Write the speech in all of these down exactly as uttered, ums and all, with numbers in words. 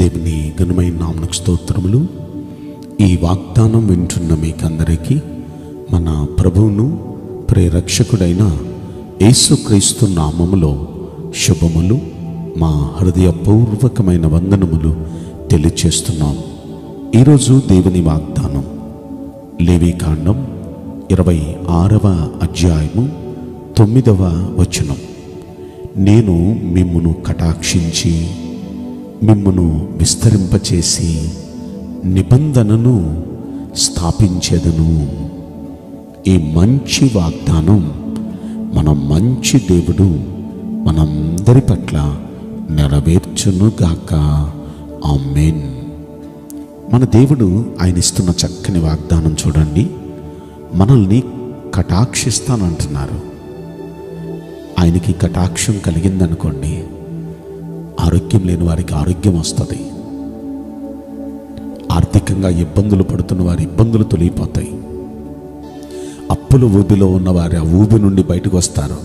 దేవుని ఘనమైన నామమునకు స్తోత్రములు. ఈ వాగ్దానం వింటున్న మీకందరికీ మన ప్రభువును ప్రేరక్షకుడైన యేసుక్రీస్తు నామములో శుభములు, మా హృదయపూర్వకమైన వందనములు తెలియచేస్తున్నాం. ఈరోజు దేవుని వాగ్దానం లేవీకాండం ఇరవై ఆరవ అధ్యాయము తొమ్మిదవ వచనం. నేను మిమ్మును కటాక్షించి మిమ్మును విస్తరింపచేసి నిబంధనను స్థాపించేదను. ఈ మంచి వాగ్దానం మన మంచి దేవుడు మనందరి పట్ల నెరవేర్చునుగాక. ఆమేన్. మన దేవుడు ఆయన ఇస్తున్న చక్కని వాగ్దానం చూడండి. మనల్ని కటాక్షిస్తానంటున్నారు. ఆయనకి కటాక్షం కలిగిందనుకోండి, ఆరోగ్యం లేని వారికి ఆరోగ్యం వస్తుంది, ఆర్థికంగా ఇబ్బందులు పడుతున్న వారి ఇబ్బందులు తొలిగిపోతాయి, అప్పుల ఊబిలో ఉన్నవారు ఆ ఊబి నుండి బయటకు వస్తారు,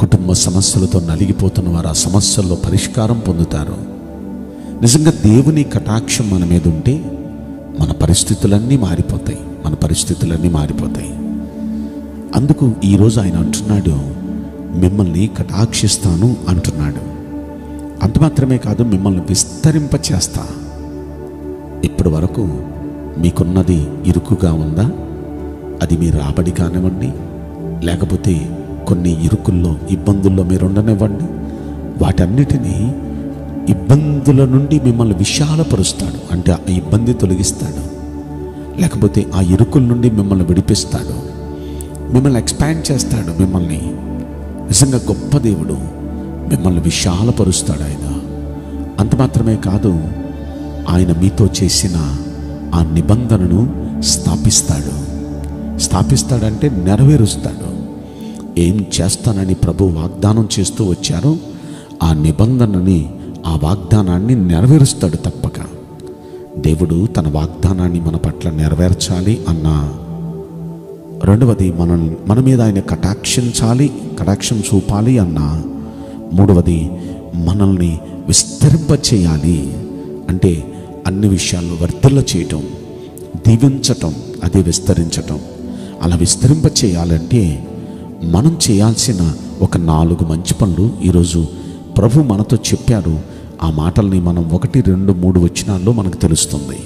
కుటుంబ సమస్యలతో నలిగిపోతున్న వారు ఆ సమస్యల్లో పరిష్కారం పొందుతారు. నిజంగా దేవుని కటాక్షం మన మీద ఉంటే మన పరిస్థితులన్నీ మారిపోతాయి మన పరిస్థితులన్నీ మారిపోతాయి అందుకు ఈరోజు ఆయన అంటున్నాడు, మిమ్మల్ని కటాక్షిస్తాను అంటున్నాడు. అంత మాత్రమే కాదు, మిమ్మల్ని విస్తరింపచేస్తా. ఇప్పటి వరకు మీకున్నది ఇరుకుగా ఉందా? అది మీ రాబడి కానివ్వండి, లేకపోతే కొన్ని ఇరుకుల్లో ఇబ్బందుల్లో మీరు ఉండనివ్వండి, వాటన్నిటినీ ఇబ్బందుల నుండి మిమ్మల్ని విశాలపరుస్తాడు. అంటే ఆ ఇబ్బంది తొలగిస్తాడు, లేకపోతే ఆ ఇరుకుల నుండి మిమ్మల్ని విడిపిస్తాడు, మిమ్మల్ని ఎక్స్పాండ్ చేస్తాడు. మిమ్మల్ని నిజంగా గొప్ప దేవుడు మిమ్మల్ని విశాలపరుస్తాడు ఆయన. అంత మాత్రమే కాదు, ఆయన మీతో చేసిన ఆ నిబంధనను స్థాపిస్తాడు. స్థాపిస్తాడంటే నెరవేరుస్తాడు. ఏం చేస్తానని ప్రభు వాగ్దానం చేస్తూ వచ్చారో ఆ నిబంధనని, ఆ వాగ్దానాన్ని నెరవేరుస్తాడు తప్పక. దేవుడు తన వాగ్దానాన్ని మన పట్ల నెరవేర్చాలి అన్నా, రెండవది మన మన మీద ఆయన కటాక్షించాలి, కటాక్షం చూపాలి అన్నా, మూడవది మనల్ని విస్తరింపచేయాలి అంటే అన్ని విషయాల్లో వర్ధిల్ల చేయటం, దీవించటం, అదే విస్తరించటం. అలా విస్తరింపచేయాలంటే మనం చేయాల్సిన ఒక నాలుగు మంచి పనులు ఈరోజు ప్రభు మనతో చెప్పారు. ఆ మాటల్ని మనం ఒకటి రెండు మూడు వచనాల్లో మనకు తెలుస్తుంది.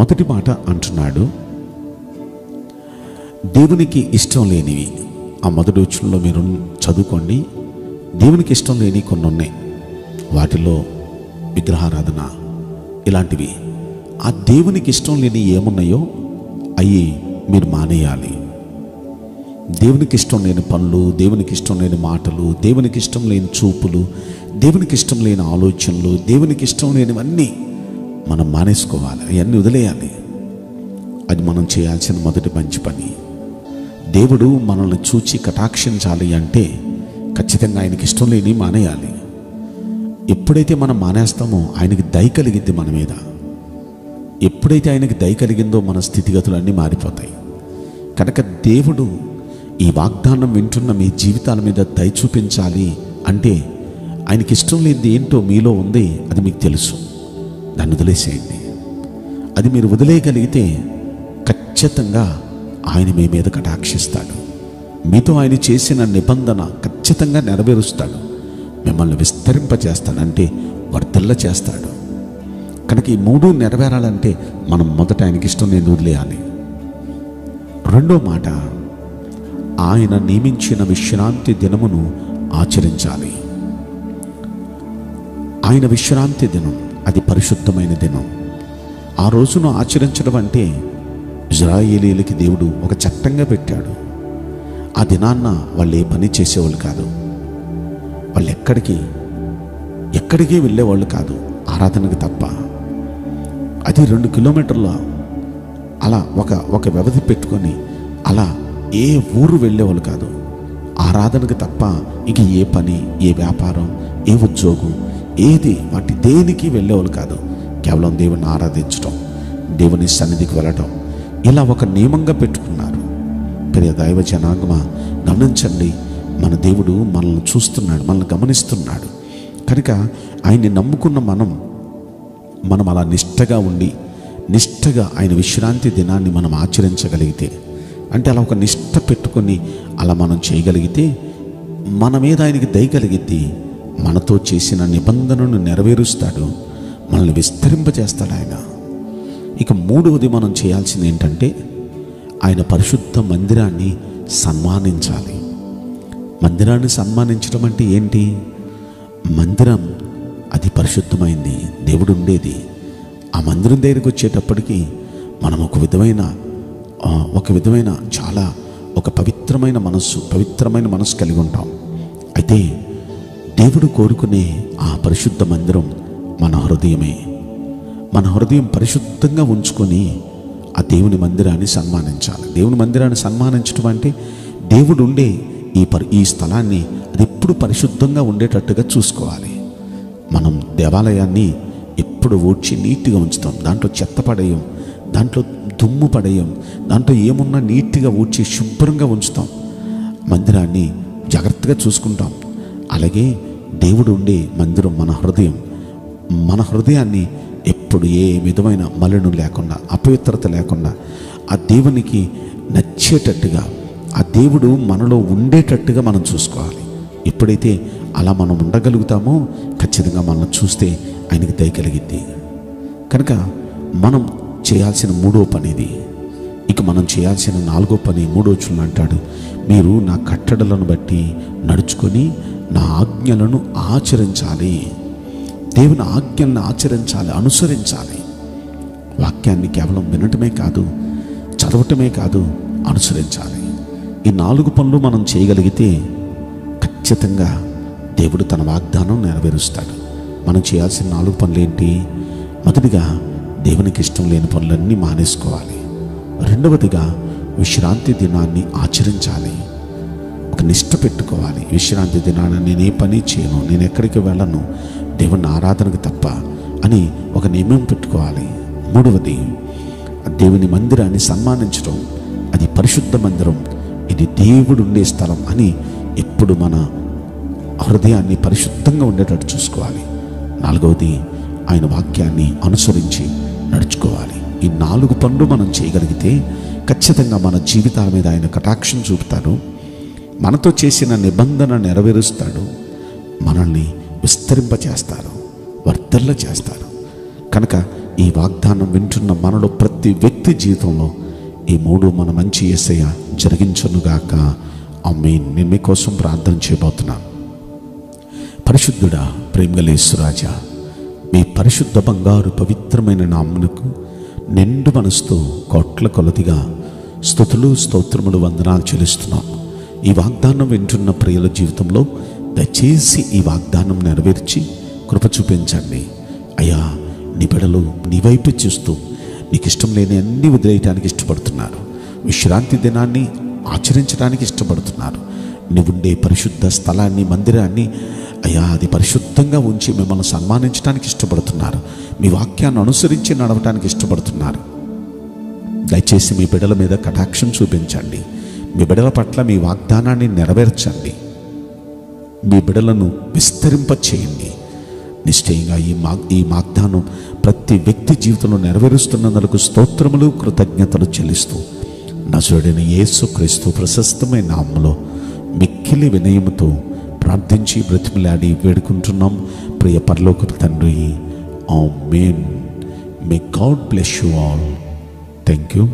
మొదటి మాట అంటున్నాడు, దేవునికి ఇష్టం లేనివి. ఆ మొదటి వచనంలో మీరు చదువుకోండి. దేవునికి ఇష్టం లేని కొన్ని ఉన్నాయి, వాటిలో విగ్రహారాధన ఇలాంటివి. ఆ దేవునికి ఇష్టం లేని ఏమున్నాయో అవి మీరు మానేయాలి. దేవునికి ఇష్టం లేని పనులు, దేవునికి ఇష్టం లేని మాటలు, దేవునికి ఇష్టం లేని చూపులు, దేవునికి ఇష్టం లేని ఆలోచనలు, దేవునికి ఇష్టం లేనివన్నీ మనం మానేసుకోవాలి, అవన్నీ వదిలేయాలి. అది మనం చేయాల్సిన మొదటి మంచి పని. దేవుడు మనల్ని చూచి కటాక్షించాలి అంటే ఖచ్చితంగా ఆయనకి ఇష్టం లేని మానేయాలి. ఎప్పుడైతే మనం మానేస్తామో ఆయనకి దయ కలిగిద్ది మన మీద. ఎప్పుడైతే ఆయనకి దయ కలిగిందో మన స్థితిగతులన్నీ మారిపోతాయి. కనుక దేవుడు ఈ వాగ్దానం వింటున్న మీ జీవితాల మీద దయ చూపించాలి అంటే ఆయనకి ఇష్టం లేనిది ఏంటో మీలో ఉంది, అది మీకు తెలుసు, దాన్ని వదిలేసేయండి. అది మీరు వదిలేయగలిగితే ఖచ్చితంగా ఆయన మీ మీద కటాక్షిస్తాడు. మీతో ఆయన చేసిన నిబంధన ఖచ్చితంగా నెరవేరుస్తాడు. మిమ్మల్ని విస్తరింపచేస్తాడంటే వర్ధిల్ల చేస్తాడు. కనుక ఈ మూడు నెరవేరాలంటే మనం మొదట ఆయనకి ఇష్టం లేని వదిలేయాలి. రెండో మాట, ఆయన నియమించిన విశ్రాంతి దినమును ఆచరించాలి. ఆయన విశ్రాంతి దినం, అది పరిశుద్ధమైన దినం. ఆ రోజును ఆచరించడం అంటే ఇశ్రాయేలీలకి దేవుడు ఒక చట్టంగా పెట్టాడు. ఆ దినాన్న వాళ్ళు ఏ పని చేసేవాళ్ళు కాదు, వాళ్ళు ఎక్కడికి ఎక్కడికి వెళ్ళేవాళ్ళు కాదు, ఆరాధనకు తప్ప. అది రెండు కిలోమీటర్ల అలా ఒక ఒక వ్యవధి పెట్టుకొని అలా ఏ ఊరు వెళ్ళేవాళ్ళు కాదు, ఆరాధనకు తప్ప ఇంక ఏ పని, ఏ వ్యాపారం, ఏ ఉద్యోగం, ఏది వాటి దేనికి వెళ్ళేవాళ్ళు కాదు. కేవలం దేవుని ఆరాధించడం, దేవుని సన్నిధికి వెళ్ళటం, ఇలా ఒక నియమంగా పెట్టుకున్నారు. ప్రియ దైవ జనాంగమా, గమనించండి, మన దేవుడు మనల్ని చూస్తున్నాడు, మనల్ని గమనిస్తున్నాడు. కనుక ఆయన్ని నమ్ముకున్న మనం మనం అలా నిష్ఠగా ఉండి నిష్ఠగా ఆయన విశ్రాంతి దినాన్ని మనం ఆచరించగలిగితే, అంటే అలా ఒక నిష్ఠ పెట్టుకొని అలా మనం చేయగలిగితే, మన మీద ఆయనకి దయ కలిగితే మనతో చేసిన నిబంధనను నెరవేరుస్తాడు, మనల్ని విస్తరింపజేస్తాడు ఆయన. ఇక మూడవది మనం చేయాల్సింది ఏంటంటే ఆయన పరిశుద్ధ మందిరాన్ని సన్మానించాలి. మందిరాన్ని సన్మానించడం అంటే ఏంటి? మందిరం అది పరిశుద్ధమైంది, దేవుడు ఉండేది. ఆ మందిరం దగ్గరికి వచ్చేటప్పటికి మనం ఒక విధమైన ఒక విధమైన చాలా ఒక పవిత్రమైన మనస్సు పవిత్రమైన మనస్సు కలిగి ఉంటాం. అయితే దేవుడు కోరుకునే ఆ పరిశుద్ధ మందిరం మన హృదయమే. మన హృదయం పరిశుద్ధంగా ఉంచుకొని ఆ దేవుని మందిరాన్ని సన్మానించాలి. దేవుని మందిరాన్ని సన్మానించడం అంటే దేవుడు ఉండే ఈ పరి ఈ స్థలాన్ని అది ఎప్పుడు పరిశుద్ధంగా ఉండేటట్టుగా చూసుకోవాలి. మనం దేవాలయాన్ని ఎప్పుడు ఊడ్చి నీట్గా ఉంచుతాం, దాంట్లో చెత్త పడేయం, దాంట్లో దుమ్ము పడేయం, దాంట్లో ఏమున్నా నీట్గా ఊడ్చి శుభ్రంగా ఉంచుతాం, మందిరాన్ని జాగ్రత్తగా చూసుకుంటాం. అలాగే దేవుడు ఉండే మందిరం మన హృదయం. మన హృదయాన్ని ఎప్పుడు ఏ విధమైన మలినం లేకుండా, అపవిత్రత లేకుండా, ఆ దేవునికి నచ్చేటట్టుగా, ఆ దేవుడు మనలో ఉండేటట్టుగా మనం చూసుకోవాలి. ఎప్పుడైతే అలా మనం ఉండగలుగుతామో ఖచ్చితంగా మనం చూస్తే ఆయనకి దయ కలిగింది. కనుక మనం చేయాల్సిన మూడో పని ఇది. ఇక మనం చేయాల్సిన నాలుగో పని మూడో చూడని అంటాడు, మీరు నా కట్టడలను బట్టి నడుచుకొని నా ఆజ్ఞలను ఆచరించాలి. దేవుని ఆజ్ఞలను ఆచరించాలి, అనుసరించాలి. వాక్యాన్ని కేవలం వినటమే కాదు, చదవటమే కాదు, అనుసరించాలి. ఈ నాలుగు పనులు మనం చేయగలిగితే ఖచ్చితంగా దేవుడు తన వాగ్దానం నెరవేరుస్తాడు. మనం చేయాల్సిన నాలుగు పనులు ఏంటి? మొదటిగా దేవునికి ఇష్టం లేని పనులన్నీ మానేసుకోవాలి. రెండవదిగా విశ్రాంతి దినాన్ని ఆచరించాలి, ఒక నిష్ట పెట్టుకోవాలి. విశ్రాంతి దినాన్ని నేను ఏ పని చేయను, నేను ఎక్కడికి వెళ్ళను దేవుని ఆరాధనకు తప్ప అని ఒక నియమం పెట్టుకోవాలి. మూడవది దేవుని మందిరాన్ని సన్మానించడం, అది పరిశుద్ధ మందిరం, ఇది దేవుడు ఉండే స్థలం అని ఎప్పుడు మన హృదయాన్ని పరిశుద్ధంగా ఉండేటట్టు చూసుకోవాలి. నాలుగవది ఆయన వాక్యాన్ని అనుసరించి నడుచుకోవాలి. ఈ నాలుగు పనులు మనం చేయగలిగితే ఖచ్చితంగా మన జీవితాల మీద ఆయన కటాక్షం చూపుతాడు, మనతో చేసిన నిబంధన నెరవేరుస్తాడు, మనల్ని విస్తరింపచేస్తారు, వర్ధల్ల చేస్తారు. కనుక ఈ వాగ్దానం వింటున్న మనలో ప్రతి వ్యక్తి జీవితంలో ఈ మూడు మన మంచి యేసయ్య జరిగించనుగాక. ఆమేన్. నేను మీకోసం ప్రార్థన చేయబోతున్నాను. పరిశుద్ధుడా, ప్రేమగలేశ్వరాజా, మీ పరిశుద్ధ బంగారు పవిత్రమైన నామమునకు నిండు మనసుతో కోట్ల కొలదిగా స్తుతులు స్తోత్రములు వందనాలు చెల్లిస్తున్నాం. ఈ వాగ్దానం వింటున్న ప్రియుల జీవితంలో దయచేసి ఈ వాగ్దానం నెరవేర్చి కృప చూపించండి అయ్యా. నిబిడలు నీ వైపు చూస్తూ నీకు ఇష్టం లేని అన్నీ వదిలేయటానికి ఇష్టపడుతున్నారు, విశ్రాంతి దినాన్ని ఆచరించడానికి ఇష్టపడుతున్నారు. నీవుండే పరిశుద్ధ స్థలాన్ని మందిరాన్ని అయ్యా అది పరిశుద్ధంగా ఉంచి మిమ్మల్ని సన్మానించడానికి ఇష్టపడుతున్నారు, మీ వాక్యాన్ని అనుసరించి నడవటానికి ఇష్టపడుతున్నారు. దయచేసి మీ బిడ్డల మీద కటాక్షం చూపించండి, మీ బిడ్డల పట్ల మీ వాగ్దానాన్ని నెరవేర్చండి, మీ బిడ్డలను విస్తరింపచేయండి. నిశ్చయంగా ఈ మా ఈ వాగ్దానం ప్రతి వ్యక్తి జీవితంలో నెరవేరుస్తున్నందుకు స్తోత్రములు కృతజ్ఞతలు చెల్లిస్తూ నజరుడైన యేసుక్రీస్తు ప్రశస్తమైన నామములో మిక్కిలి వినయముతో ప్రార్థించి బ్రతిమలాడి వేడుకుంటున్నాం ప్రియ పరలోకపు తండ్రి, Amen. May God bless you all. Thank you.